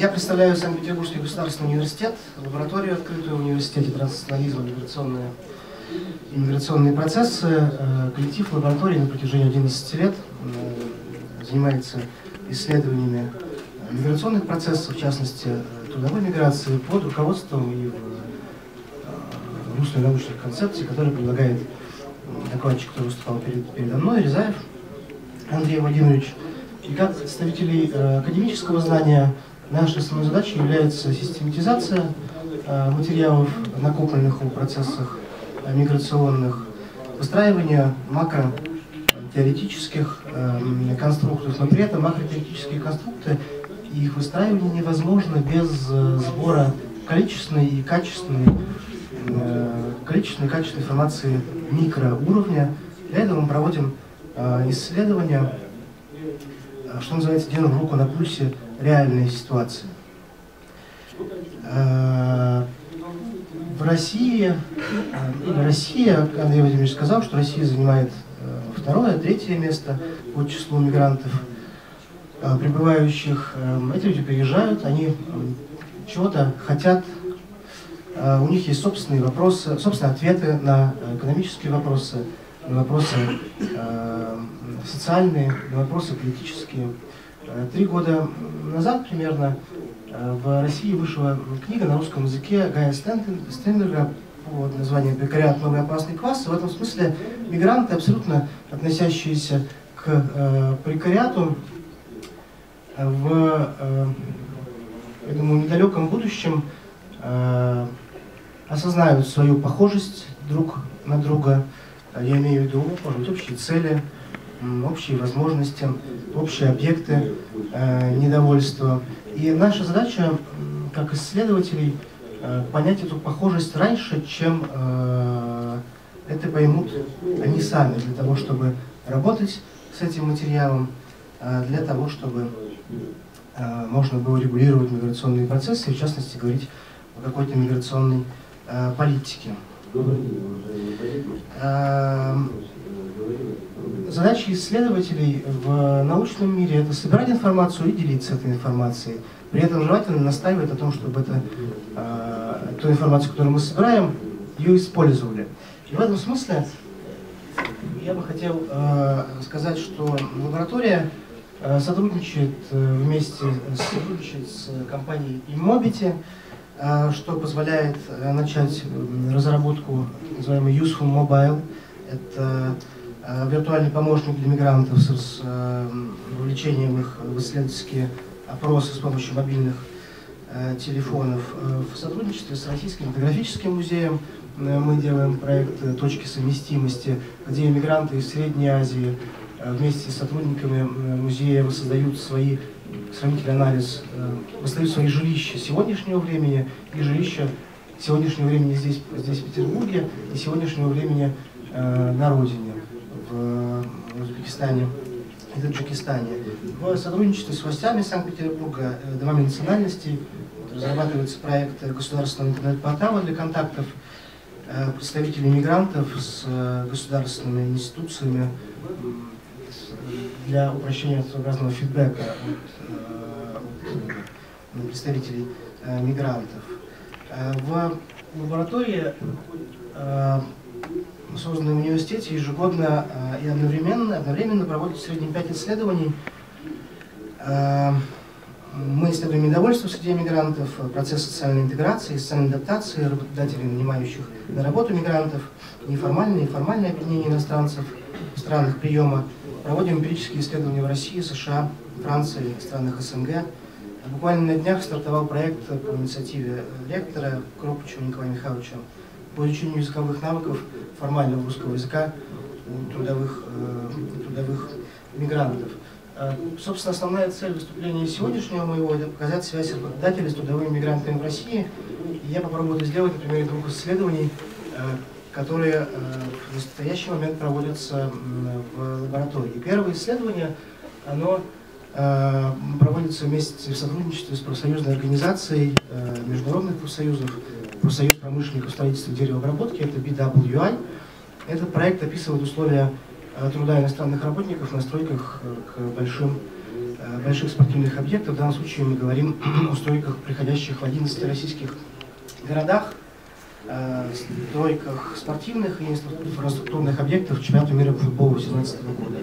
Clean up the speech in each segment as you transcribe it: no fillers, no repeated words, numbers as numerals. Я представляю Санкт-Петербургский государственный университет, лабораторию, открытую в университете транснационализма, миграционные процессы. Коллектив лаборатории на протяжении 11 лет занимается исследованиями миграционных процессов, в частности, трудовой миграции, под руководством и в русле научных концепций, которые предлагает докладчик, который выступал передо мной, Резаев Андрей Владимирович. И как представителей академического знания нашей основной задачей является систематизация материалов, накопленных в процессах миграционных, выстраивание макротеоретических конструктов, но при этом макротеоретические конструкты и их выстраивание невозможно без сбора количественной и качественной информации микроуровня. Для этого мы проводим исследования, что называется, держим руку на пульсе реальной ситуации. Россия, Андрей Владимирович сказал, что Россия занимает второе, третье место по числу мигрантов, прибывающих. Эти люди приезжают, они чего-то хотят, у них есть собственные вопросы, собственные ответы на экономические вопросы, на вопросы социальные, на вопросы политические. 3 года назад примерно в России вышла книга на русском языке Гая Стэндинга под названием «Бекариат. Новый опасный класс». И в этом смысле мигранты, абсолютно относящиеся к прекариату, в, я думаю, недалеком будущем осознают свою похожесть друг на друга. Я имею в виду, может быть, общие цели, общие возможности, общие объекты недовольства. И наша задача, как исследователей, понять эту похожесть раньше, чем это поймут они сами, для того, чтобы работать с этим материалом, для того, чтобы можно было регулировать миграционные процессы, в частности, говорить о какой-то миграционной политике. Задача исследователей в научном мире – это собирать информацию и делиться этой информацией. При этом желательно настаивать о том, чтобы ту информацию, которую мы собираем, ее использовали. И в этом смысле я бы хотел сказать, что лаборатория сотрудничает с компанией Immobiti, что позволяет начать разработку так называемой Useful Mobile. Это виртуальный помощник для мигрантов с вовлечением их в исследовательские опросы с помощью мобильных телефонов. В сотрудничестве с Российским этнографическим музеем мы делаем проект «Точки совместимости», где мигранты из Средней Азии вместе с сотрудниками музея воссоздают свои, сравнительный анализ, воссоздают свои жилища сегодняшнего времени и жилища сегодняшнего времени здесь в Петербурге, и сегодняшнего времени на родине, в Узбекистане и Таджикистане. В сотрудничестве с властями Санкт-Петербурга, домами национальностей, разрабатывается проект государственного интернет-портала для контактов представителей мигрантов с государственными институциями для упрощения своеобразного фидбэка от представителей мигрантов. В лаборатории, созданной в университете, ежегодно и одновременно проводится в среднем 5 исследований. Мы исследуем недовольство среди мигрантов, процесс социальной интеграции, социальной адаптации работодателей, нанимающих на работу мигрантов, неформальное и формальное объединение иностранцев в странах приема. Проводим эмпирические исследования в России, США, Франции, странах СНГ. Буквально на днях стартовал проект по инициативе ректора Кропчева Николая Михайловича по изучению языковых навыков формального русского языка у трудовых мигрантов. Собственно, основная цель выступления сегодняшнего моего – это показать связь работодателей с трудовыми мигрантами в России. И я попробую это сделать на примере 2 исследований, которые в настоящий момент проводятся в лаборатории. Первое исследование, оно проводится вместе в сотрудничестве с профсоюзной организацией международных профсоюзов, профсоюз промышленников строительства и деревообработки, это BWI. Этот проект описывает условия труда иностранных работников на стройках к большим больших спортивных объектов. В данном случае мы говорим о стройках, приходящих в 11 российских городах, стройках спортивных и инфраструктурных объектов чемпионата мира по футболу 2017 года.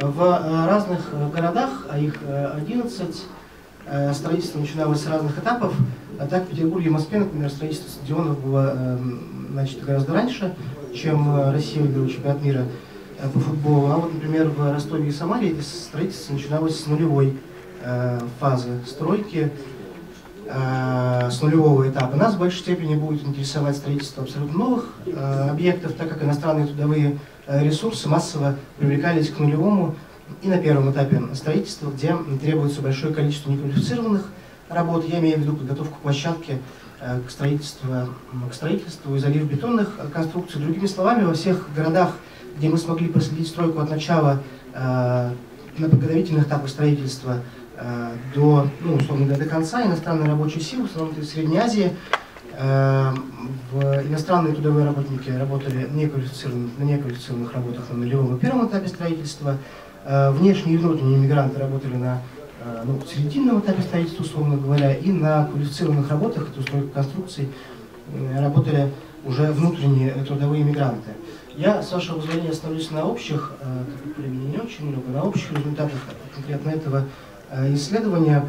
В разных городах, а их 11, строительство начиналось с разных этапов. А так в Петербурге и Москве, например, строительство стадионов было начато гораздо раньше, чем Россия выиграла чемпионат мира по футболу. А вот, например, в Ростове и Самаре строительство начиналось с нулевой фазы стройки, с нулевого этапа. Нас в большей степени будет интересовать строительство абсолютно новых объектов, так как иностранные трудовые ресурсы массово привлекались к нулевому и на первом этапе строительства, где требуется большое количество неквалифицированных работ. Я имею в виду подготовку площадки к строительству и залив бетонных конструкций. Другими словами, во всех городах, где мы смогли проследить стройку от начала на подготовительных этапах строительства до, ну, условно, до конца, иностранной рабочей силы, в основном в Средней Азии, иностранные трудовые работники работали на неквалифицированных работах на нулевом и первом этапе строительства, внешние и внутренние мигранты работали на серединном этапе строительства, условно говоря, и на квалифицированных работах, это стройка конструкций, работали уже внутренние трудовые мигранты. Я, с вашего позволения, остановлюсь на общих, времени не очень много, на общих результатах конкретно этого исследования,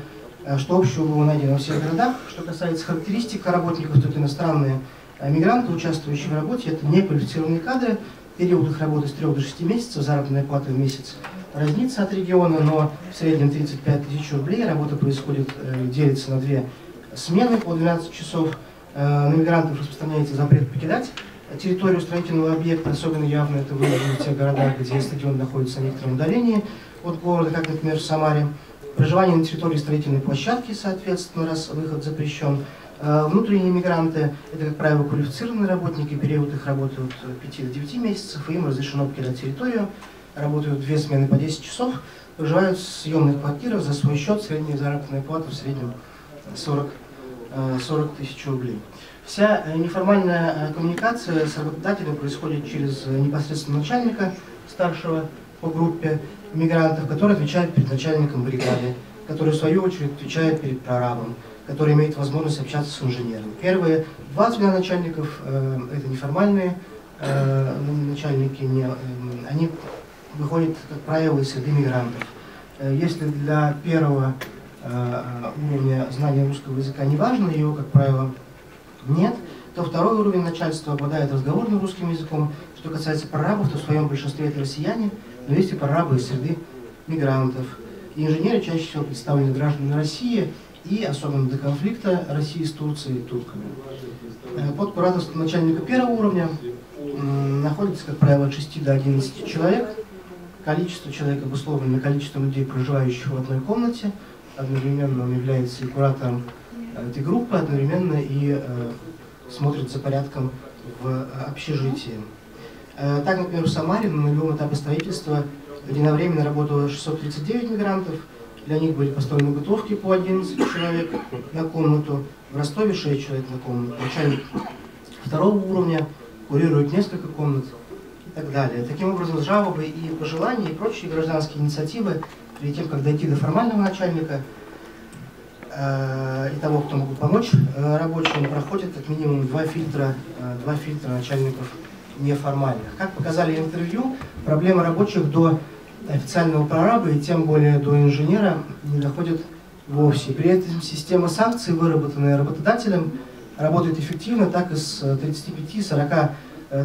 что общего было найдено во всех городах. Что касается характеристик работников, то это иностранные мигранты, участвующие в работе, это неквалифицированные кадры, период их работы с 3 до 6 месяцев, заработная плата в месяц разнится от региона, но в среднем 35 тысяч рублей, работа происходит, делится на 2 смены по 12 часов. На мигрантов распространяется запрет покидать территорию строительного объекта, особенно явно это выявлено в тех городах, где стадион находится на некотором удалении от города, как, например, в Самаре. Проживание на территории строительной площадки, соответственно, раз выход запрещен. Внутренние мигранты – это, как правило, квалифицированные работники, период их работы от 5 до 9 месяцев, и им разрешено покидать территорию. Работают 2 смены по 10 часов, проживают в съемных квартирах за свой счет, средняя заработная плата в среднем 40 тысяч рублей. Вся неформальная коммуникация с работодателем происходит через непосредственно начальника, старшего по группе мигрантов, который отвечает перед начальником бригады, который в свою очередь отвечает перед прорабом, который имеет возможность общаться с инженером. Первые 2 звена начальников это неформальные начальники, они выходят, как правило, из среды мигрантов. Если для первого уровня знания русского языка не важно, его, как правило, нет, то второй уровень начальства обладает разговорным русским языком. Что касается прорабов, то в своем большинстве это россияне, но есть и прорабы из среды мигрантов. И инженеры чаще всего представлены гражданами России и, особенно до конфликта России с Турцией и турками. Под кураторством начальника первого уровня находится, как правило, от 6 до 11 человек. Количество человек обусловлено количеством людей, проживающих в одной комнате. Одновременно он является и куратором этой группы, одновременно и смотрит за порядком в общежитии. Так, например, в Самаре на нулевом этапе строительства единовременно работало 639 мигрантов. Для них были построены бытовки по 11 человек на комнату. В Ростове 6 человек на комнату. Начальник второго уровня курирует несколько комнат и так далее. Таким образом, жалобы и пожелания и прочие гражданские инициативы перед тем, как дойти до формального начальника и того, кто могут помочь рабочим, проходят как минимум 2 фильтра начальников неформальных. Как показали интервью, проблема рабочих до официального прораба и тем более до инженера не доходит вовсе. При этом система санкций, выработанная работодателем, работает эффективно, так из 35-40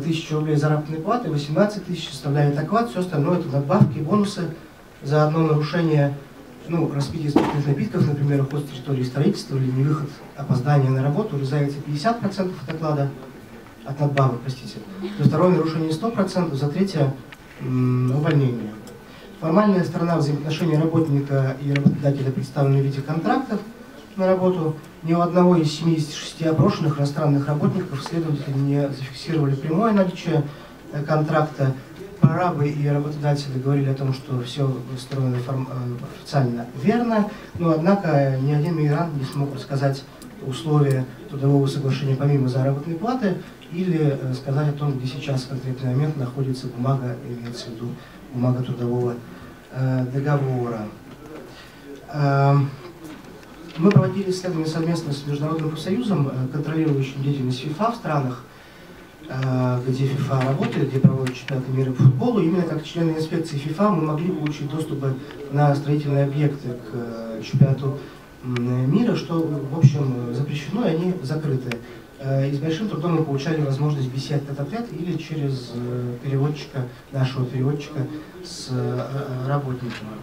тысяч рублей заработной платы 18 тысяч составляет оклад, все остальное это надбавки и бонусы за одно нарушение, распитие спиртных напитков, например, уход с территории строительства или невыход, опоздание на работу, урезается 50% от оклада, от надбавок, простите. За второе нарушение 100%, за третье увольнение. Формальная сторона взаимоотношений работника и работодателя представлена в виде контрактов на работу. Ни у одного из 76 опрошенных иностранных работников следователи не зафиксировали прямое наличие контракта. Прорабы и работодатели говорили о том, что все устроено официально верно, но однако ни один мигрант не смог рассказать условия трудового соглашения помимо заработной платы или сказать о том, где сейчас в конкретный момент находится бумага, имеется в виду бумага трудового договора. Мы проводили исследования совместно с Международным профсоюзом, контролирующим деятельность ФИФА в странах, где ФИФА работает, где проводят чемпионаты мира по футболу. Именно как члены инспекции ФИФА мы могли получить доступ на строительные объекты к чемпионату мира, что, в общем, запрещено, и они закрыты. И с большим трудом мы получали возможность беседовать тет-а-тет или через переводчика, нашего переводчика с работниками.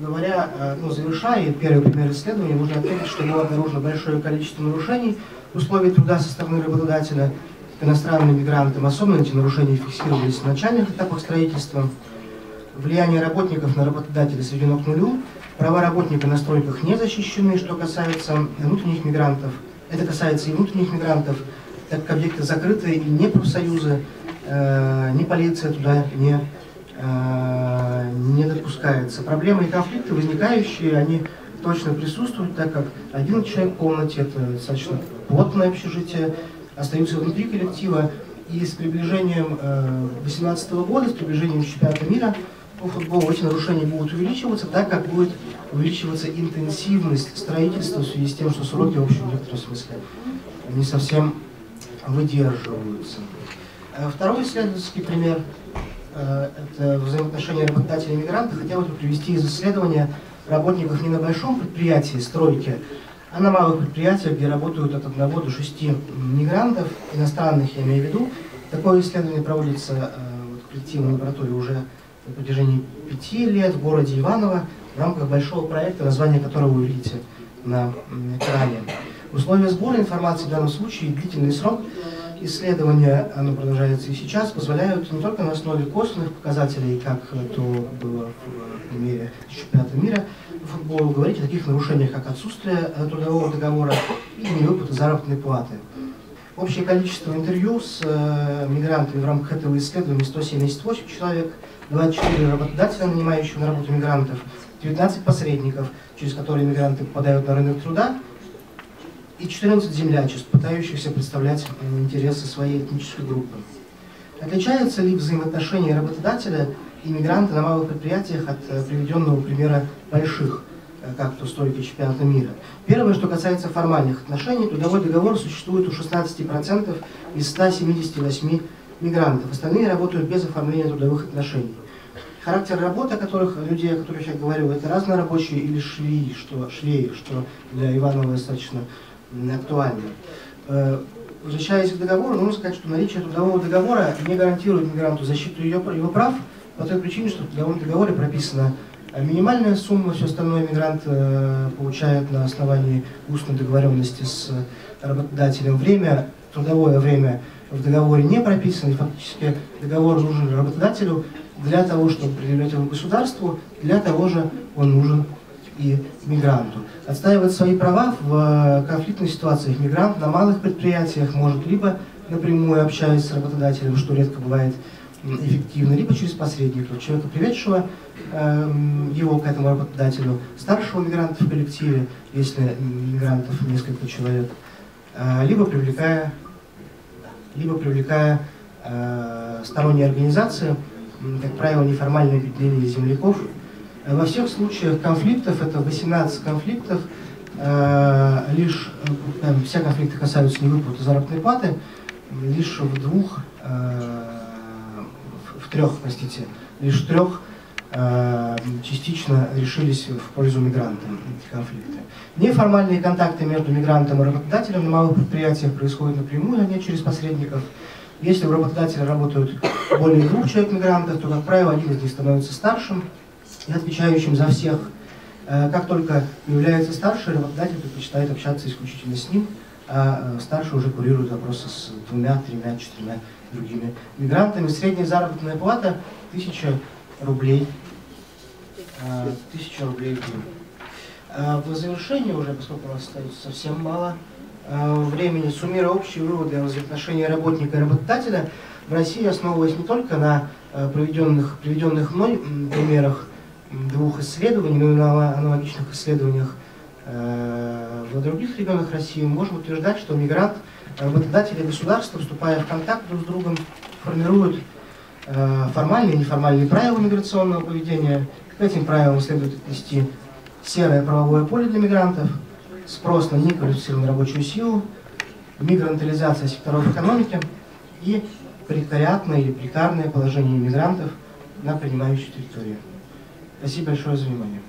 Говоря, завершая первый пример исследования, можно отметить, что было обнаружено большое количество нарушений условий труда со стороны работодателя к иностранным мигрантам. Особенно эти нарушения фиксировались в начальных этапах строительства. Влияние работников на работодателя сведено к нулю. Права работника на стройках не защищены, что касается внутренних мигрантов. Это касается и внутренних мигрантов, так как объекты закрыты, и ни профсоюзы, ни полиция туда не допускается. Проблемы и конфликты возникающие, они точно присутствуют, так как один человек в комнате, это достаточно плотное общежитие, остаются внутри коллектива. И с приближением 2018 года, с приближением чемпионата мира по футболу эти нарушения будут увеличиваться, так как будет увеличиваться интенсивность строительства в связи с тем, что сроки, в общем, в некотором смысле не совсем выдерживаются. Второй исследовательский пример — это взаимоотношения работодателей и мигрантов. Хотя вот привести из исследования работников не на большом предприятии стройки, а на малых предприятиях, где работают от 1 до 6 мигрантов, иностранных я имею в виду. Такое исследование проводится в коллективной лаборатории уже на протяжении 5 лет в городе Иваново в рамках большого проекта, название которого вы видите на экране. Условия сбора информации в данном случае и длительный срок исследования, оно продолжается и сейчас, позволяют не только на основе косвенных показателей, как то было в примере чемпионата мира по футболу, говорить о таких нарушениях, как отсутствие трудового договора и невыплата заработной платы. Общее количество интервью с мигрантами в рамках этого исследования — 178 человек, 24 работодателя, нанимающих на работу мигрантов, 19 посредников, через которые мигранты попадают на рынок труда, и 14 землячеств, пытающихся представлять интересы своей этнической группы. Отличаются ли взаимоотношения работодателя и мигранта на малых предприятиях от приведенного примера больших, как в стройке чемпионата мира? Первое, что касается формальных отношений, трудовой договор существует у 16% из 178 мигрантов. Остальные работают без оформления трудовых отношений. Характер работы, людей, о которых я говорю, это разнорабочие или швеи, что для Иванова достаточно актуально. Возвращаясь к договору, нужно сказать, что наличие трудового договора не гарантирует мигранту защиту его прав, по той причине, что в трудовом договоре прописана минимальная сумма, все остальное мигрант получает на основании устной договоренности с работодателем. Время, трудовое время в договоре не прописано, и фактически договор нужен работодателю для того, чтобы предъявлять его государству, для того же он нужен и мигранту. Отстаивать свои права в конфликтных ситуациях мигрант на малых предприятиях может либо напрямую общаясь с работодателем, что редко бывает эффективно, либо через посредников, человека, приведшего его к этому работодателю, старшего мигранта в коллективе, если мигрантов несколько человек, либо привлекая сторонние организации, как правило, неформальное объединение земляков. Во всех случаях конфликтов, это 18 конфликтов, все конфликты касаются невыплаты заработной платы, лишь в трех частично решились в пользу мигранта эти конфликты. Неформальные контакты между мигрантом и работодателем на малых предприятиях происходят напрямую, а не через посредников. Если у работодателя работают более 2 человек мигрантов, то, как правило, один из них становится старшим и отвечающим за всех. Как только является старший, работодатель предпочитает общаться исключительно с ним, а старший уже курирует вопросы с 2, 3, 4 другими мигрантами. Средняя заработная плата — 1000 рублей. 1000 рублей в день. По завершению уже, поскольку у нас остается совсем мало времени, суммируя общие выводы о взаимоотношении работника и работодателя, в России, основываясь не только на приведенных мной примерах 2 исследований, но и на аналогичных исследованиях в других регионах России, можем утверждать, что мигрант, работодатели и государства, вступая в контакт друг с другом, формируют формальные и неформальные правила миграционного поведения, К этим правилам следует отнести серое правовое поле для мигрантов, спрос на неквалифицированную рабочую силу, мигрантализация секторов экономики и прекариатное или прекарное положение мигрантов на принимающей территории. Спасибо большое за внимание.